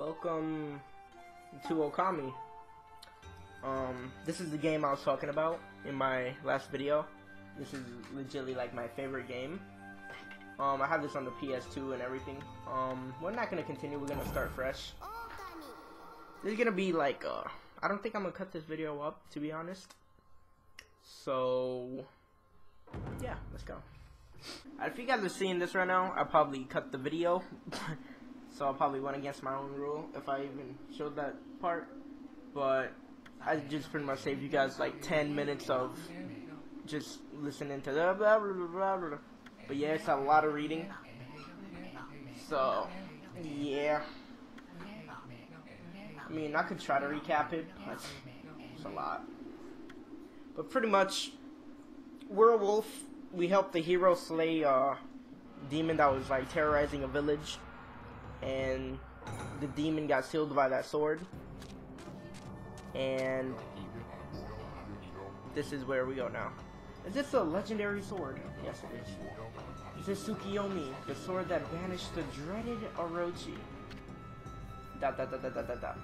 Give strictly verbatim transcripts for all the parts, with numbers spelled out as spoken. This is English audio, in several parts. Welcome to Okami. Um, this is the game I was talking about in my last video. This is legitimately like my favorite game. Um, I have this on the P S two and everything. Um, we're not gonna continue. We're gonna start fresh. This is gonna be like, uh, I don't think I'm gonna cut this video up, to be honest. So, yeah, let's go. If you guys are seeing this right now, I probably cut the video. So I probably went against my own rule if I even showed that part. But I just pretty much saved you guys like ten minutes of just listening to the blah, blah, blah, blah. But yeah, it's a lot of reading. So, yeah. I mean, I could try to recap it, but it's a lot. But pretty much, we're a wolf. We helped the hero slay a demon that was like terrorizing a village. And the demon got sealed by that sword. And this is where we go now. Is this a legendary sword? Yes, it is. This is Tsukiyomi, the sword that banished the dreaded Orochi. Dot dot dot dot dot dot dot.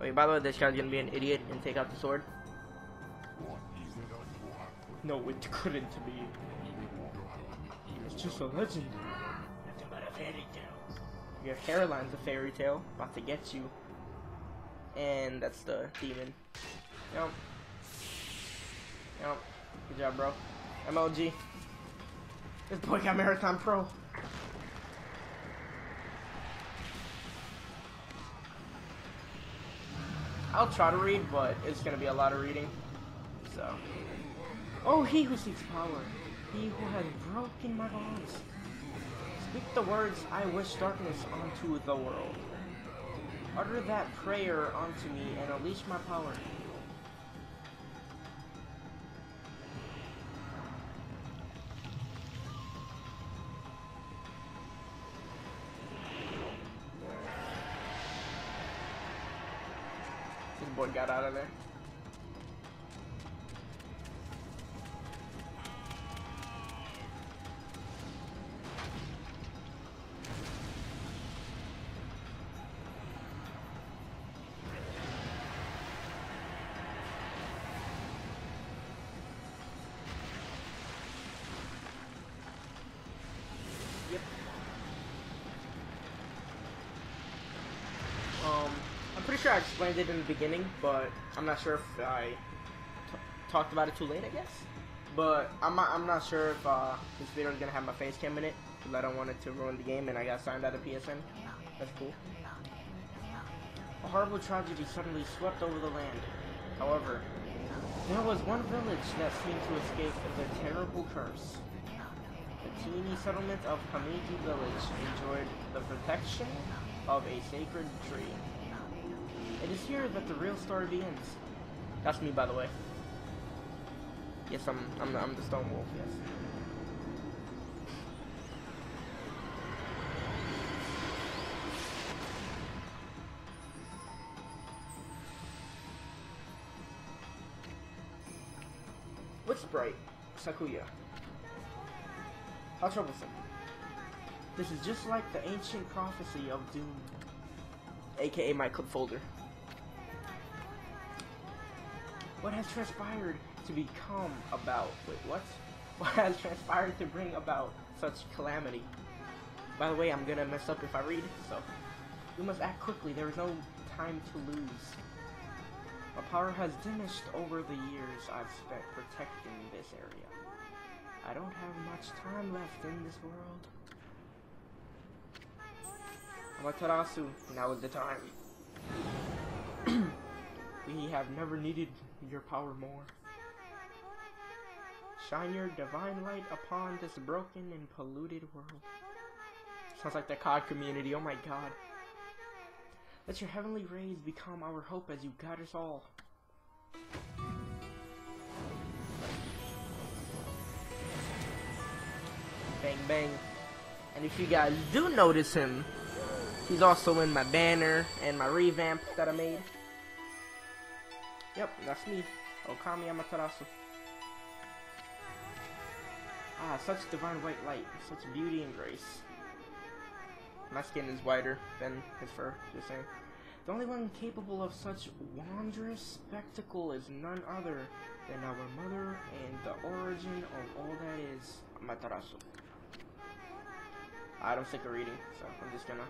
Wait, by the way, this guy's gonna be an idiot and take out the sword. No, it couldn't be. It's just a legend. Nothing but a fairy tale. Your hairline's a fairy tale, about to get you. And that's the demon. Yep. Yep. Good job, bro. M L G. This boy got Marathon Pro. I'll try to read, but it's gonna be a lot of reading. So. Oh, he who seeks power. He who has broken my bonds. Speak the words I wish darkness onto the world. Utter that prayer onto me and unleash my power. This boy got out of there. I explained it in the beginning, but I'm not sure if I t talked about it too late, I guess. But I'm not, I'm not sure if uh, this video is gonna have my face cam in it, because I don't want it to ruin the game. And I got signed out of P S N. That's cool. A horrible tragedy suddenly swept over the land. However, there was one village that seemed to escape the terrible curse. The teeny settlement of Kamiki Village enjoyed the protection of a sacred tree. It is here that the real story begins. That's me, by the way. Yes, I'm I'm the, I'm the Stone Wolf, yes. What's bright? Sakuya. How troublesome. This is just like the ancient prophecy of doom. A K A my clip folder. What has transpired to become about, wait, what? What has transpired to bring about such calamity? By the way, I'm gonna mess up if I read, so. We must act quickly, there is no time to lose. My power has diminished over the years I've spent protecting this area. I don't have much time left in this world. Amaterasu, now is the time. We have never needed your power more. Shine your divine light upon this broken and polluted world. Sounds like the C O D community, oh my god. Let your heavenly rays become our hope as you guide us all. Bang bang. And if you guys do notice him, he's also in my banner and my revamp that I made. Yep, that's me, Okami Amaterasu. Ah, such divine white light, such beauty and grace. My skin is whiter than his fur, just saying. The only one capable of such wondrous spectacle is none other than our mother and the origin of all that is Amaterasu. I don't think of reading, so I'm just gonna...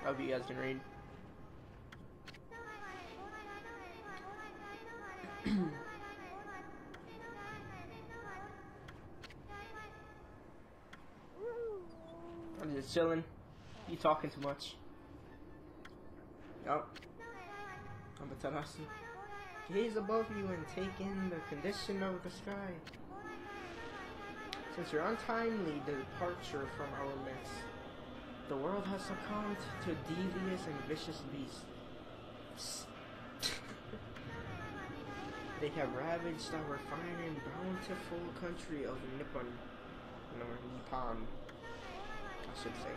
I hope you guys can read. I'm just chilling. You talking too much. Yup. I'm a Tadasuke. Gaze above you and take in the condition of the sky. Since your untimely departure from our midst, the world has succumbed to devious and vicious beasts. They have ravaged our fine and bountiful country of Nippon, or Nippon, I should say.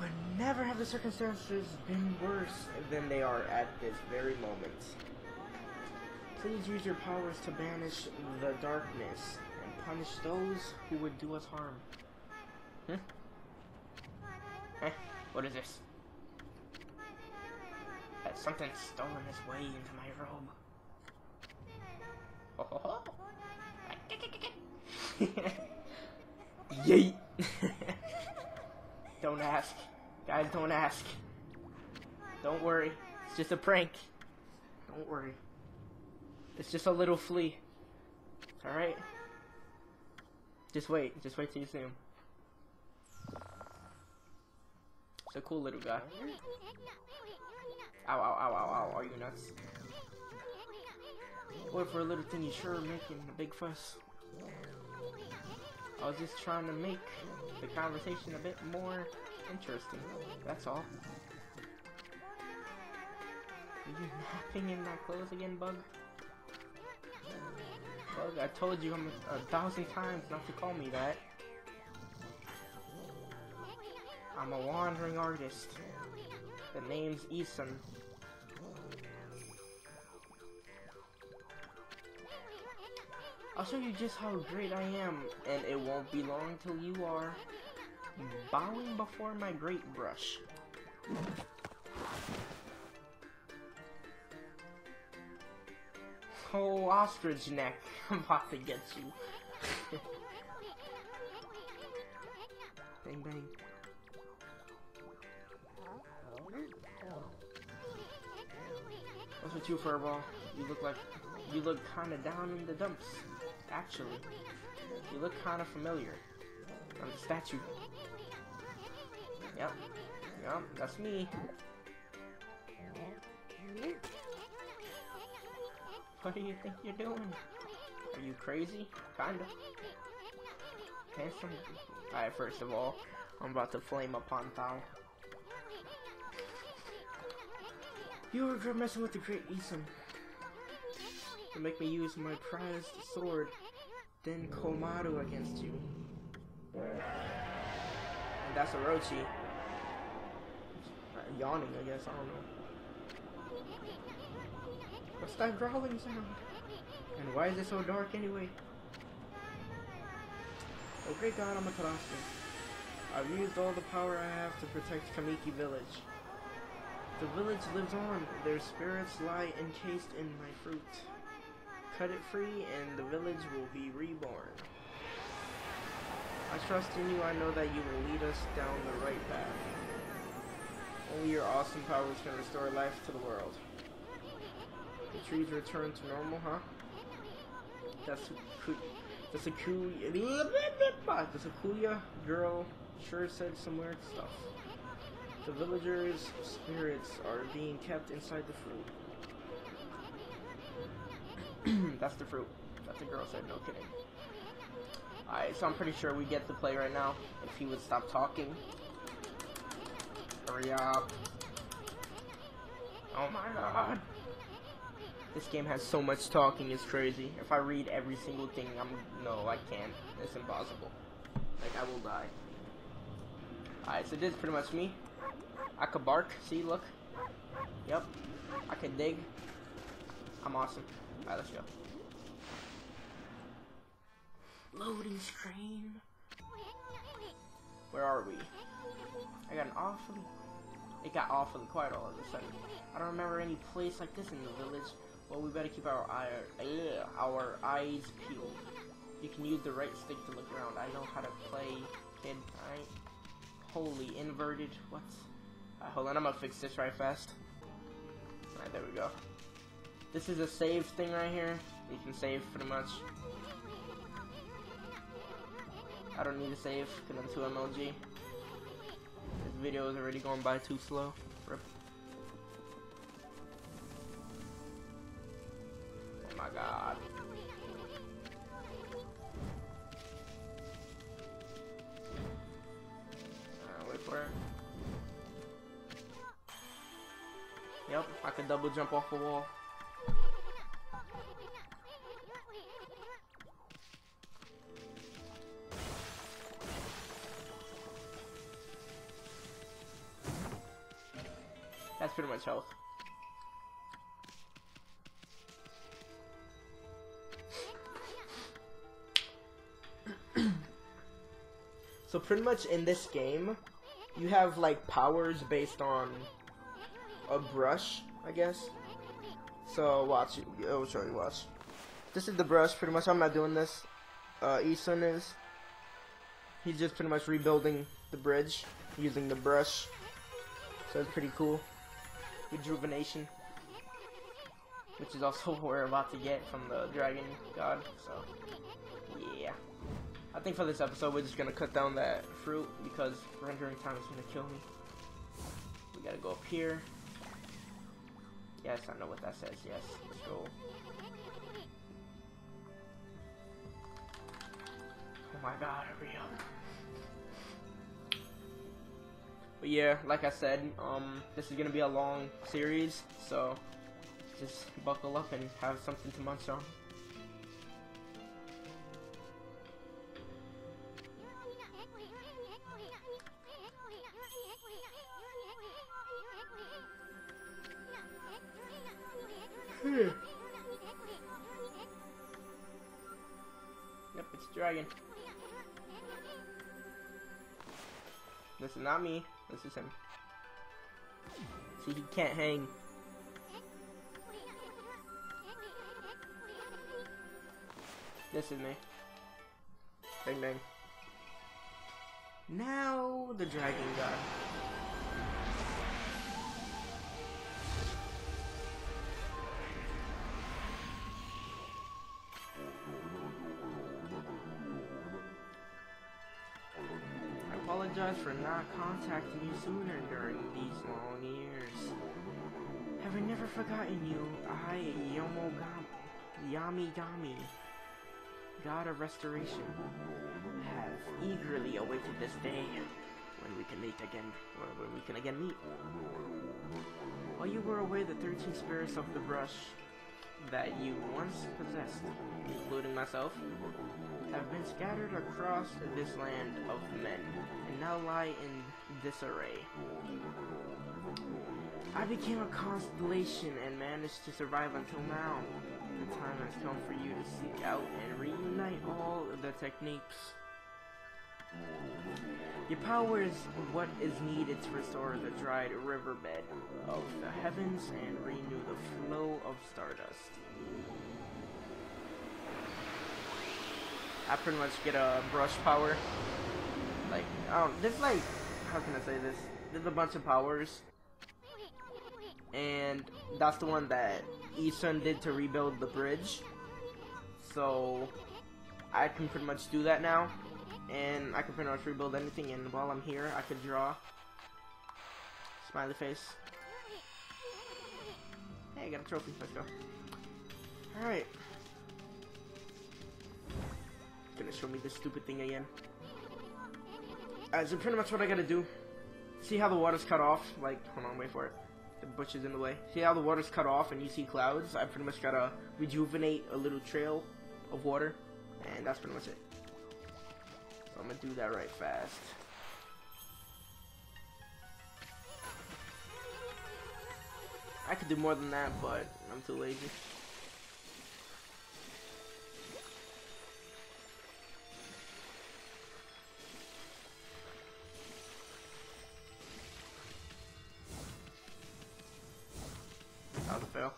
But never have the circumstances been worse than they are at this very moment. Please use your powers to banish the darkness and punish those who would do us harm. Hmm? Eh? What is this? Has something stolen its way into my robe? Ho ho ho! Yeet! Don't ask. Guys, don't ask. Don't worry. It's just a prank. Don't worry. It's just a little flea. Alright? Just wait. Just wait till you see him. It's a cool little guy. Ow, ow, ow, ow, ow, are you nuts? What for a little thing, you sure are making a big fuss. I was just trying to make the conversation a bit more interesting, that's all. Are you napping in my clothes again, Bug? Bug, I told you a thousand times not to call me that. I'm a wandering artist. The name's Eason. I'll show you just how great I am, and it won't be long till you are bowing before my great brush. Oh, ostrich neck, I'm about to get you. Bang bang. What's with you, Furball? You look like you look kinda down in the dumps. Actually, you look kinda familiar. I'm the statue. Yep, yep, that's me. What do you think you're doing? Are you crazy? Kinda. Handsome. Alright, first of all, I'm about to flame upon Thao. You regret messing with the great Eason. You make me use my prized sword, then Komaru against you. And that's Orochi. Uh, yawning, I guess, I don't know. What's that growling sound? And why is it so dark anyway? Oh great god, I'm a Tadasuke. I've used all the power I have to protect Kamiki Village. The village lives on, their spirits lie encased in my fruit. Cut it free and the village will be reborn. I trust in you, I know that you will lead us down the right path. Only your awesome powers can restore life to the world. The trees return to normal, huh? That's the Sakuya, the Sakuya girl sure said some weird stuff. The villagers' spirits are being kept inside the fruit. That's the fruit. That's the girl said, no kidding. Alright, so I'm pretty sure we get to play right now. If he would stop talking. Hurry up. Oh my god. This game has so much talking, it's crazy. If I read every single thing, I'm... No, I can't. It's impossible. Like, I will die. Alright, so this is pretty much me. I could bark, see, look. Yep. I could dig. I'm awesome. Alright, let's go. Loading screen. Where are we? I got an awfully... It got awfully quiet all of a sudden. I don't remember any place like this in the village. Well, we better keep our eye, uh, our eyes peeled. You can use the right stick to look around. I know how to play, kid. I ain't wholly inverted. What? Uh, hold on, I'm gonna fix this right fast. Alright, there we go. This is a save thing right here. You can save pretty much. I don't need to save because I'm too M L G. This video is already going by too slow. Rip. Oh my god. Uh, wait for it. Yep, I can double jump off the wall. That's pretty much health. So pretty much in this game, you have like powers based on a brush, I guess. So watch, I'll show you, watch. This is the brush, pretty much. I'm not doing this. Uh, Eason is. He's just pretty much rebuilding the bridge using the brush. So it's pretty cool. Rejuvenation, which is also what we're about to get from the dragon god, so yeah. I think for this episode we're just gonna cut down that fruit because rendering time is gonna kill me. We gotta go up here. Yes, I know what that says. Yes, let's go. Oh my god, hurry up. But yeah, like I said, um, this is gonna be a long series, so just buckle up and have something to munch on. Yep, it's dragon. This is not me. This is him. See, he can't hang. This is me. Bang bang. Now the dragon god. For not contacting you sooner during these long years. Have I never forgotten you? I, Yomogami, Yamigami, God of Restoration, have eagerly awaited this day when we can meet again, or when we can again meet. While you were away, the thirteen spirits of the brush that you once possessed, including myself, have been scattered across this land of men, and now lie in disarray. I became a constellation and managed to survive until now. The time has come for you to seek out and reunite all the techniques. Your power is what is needed to restore the dried riverbed of the heavens and renew the flow of stardust. I pretty much get a brush power. Like, I don't, there's like, how can I say this? There's a bunch of powers. And that's the one that Eason did to rebuild the bridge. So, I can pretty much do that now. And I can pretty much rebuild anything, and while I'm here, I could draw. Smiley face. Hey, I got a trophy, let's go. Alright. It's gonna show me this stupid thing again. Alright, so pretty much what I gotta do. See how the water's cut off? Like, hold on, wait for it. The bush is in the way. See how the water's cut off and you see clouds? I pretty much gotta rejuvenate a little trail of water, and that's pretty much it. So I'm gonna do that right fast. I could do more than that, but I'm too lazy. fail.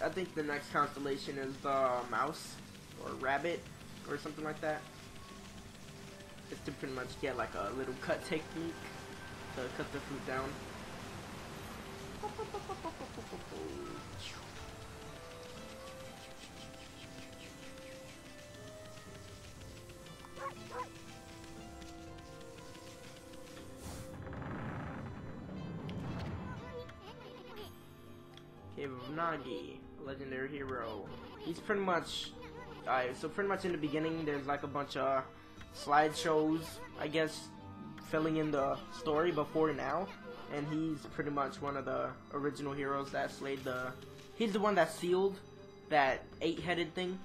I think the next constellation is the uh, mouse or rabbit or something like that. It's to pretty much get like a little cut technique to cut the fruit down. Nagi, legendary hero. He's pretty much alright, so pretty much in the beginning there's like a bunch of slideshows, I guess, filling in the story before now, and he's pretty much one of the original heroes that slayed the he's the one that sealed that eight-headed thing.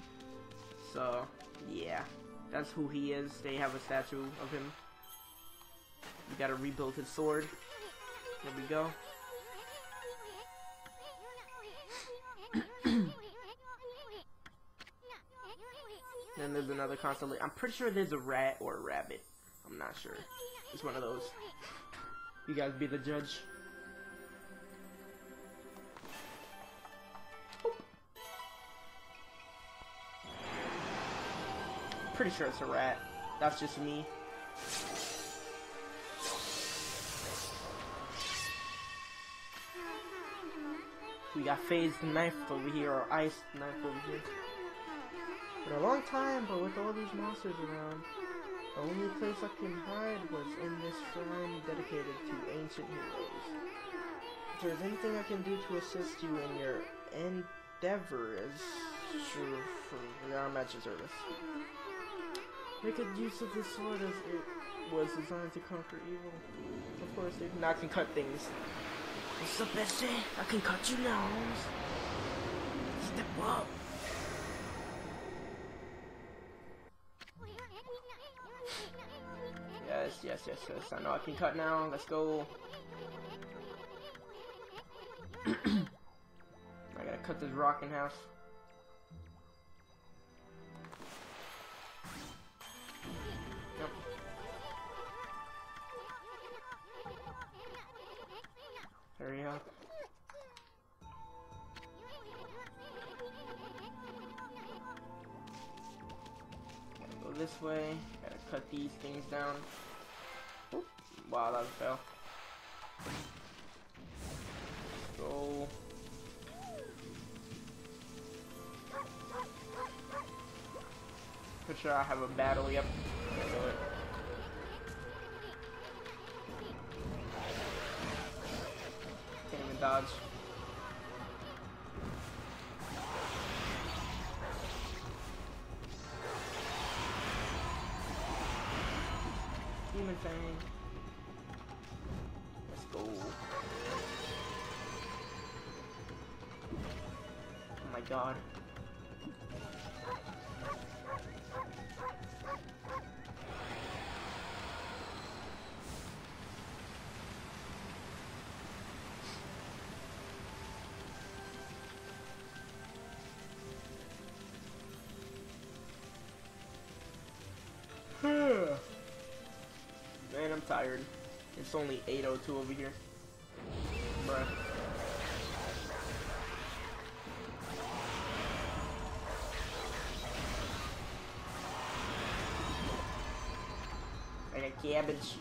So yeah, that's who he is. They have a statue of him. You gotta rebuild his sword. There we go. Then there's another constellation. I'm pretty sure there's a rat or a rabbit. I'm not sure. It's one of those. You guys be the judge. Boop. Pretty sure it's a rat. That's just me. We got phased knife over here, or ice knife over here. For a long time, but with all these monsters around, the only place I can hide was in this shrine dedicated to ancient heroes. If there's anything I can do to assist you in your endeavor, is sure for our match of service. Make use of this sword as it was designed to conquer evil. Of course, they now can cut things. What's up, Bessie? I can cut you now, Holmes. Step up. Yes, yes, yes, yes. I know I can cut now. Let's go. I gotta cut this rock in half. Yep. Hurry up. Gotta go this way. Gotta cut these things down. Wow, that fell. Let's go. Pretty sure I have a battle, yep. Can't do it. Can't even dodge. Demon Fang. Oh my god. Man, I'm tired. It's only eight oh two over here. Bruh. I got cabbage.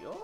Yo.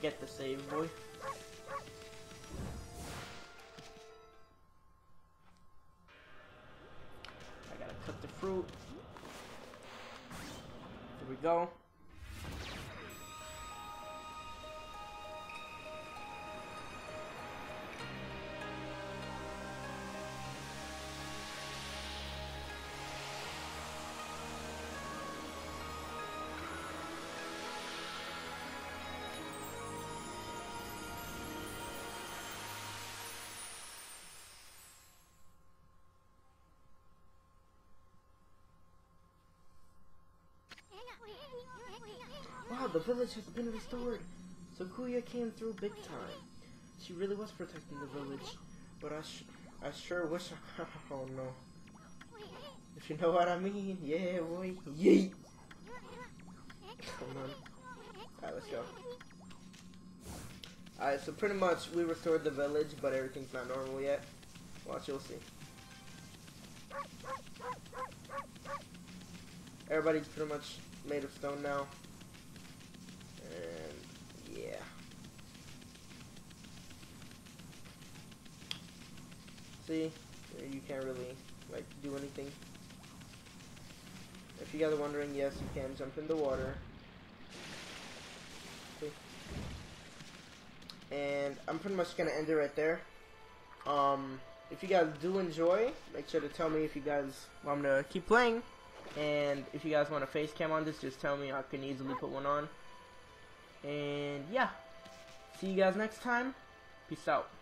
Get the save, boy. I gotta cut the fruit. There we go. Wow, the village has been restored! Sakuya came through big time. She really was protecting the village, but I, sh I sure wish I... oh no. If you know what I mean, yeah boy, yeet! Come on. Alright, let's go. Alright, so pretty much we restored the village, but everything's not normal yet. Watch, you'll see. Everybody's pretty much made of stone now. And yeah. See? You can't really like do anything. If you guys are wondering, yes, you can jump in the water. See? And I'm pretty much gonna end it right there. Um if you guys do enjoy, make sure to tell me if you guys want me to keep playing. And if you guys want a face cam on this, just tell me. I can easily put one on. And yeah, see you guys next time. Peace out.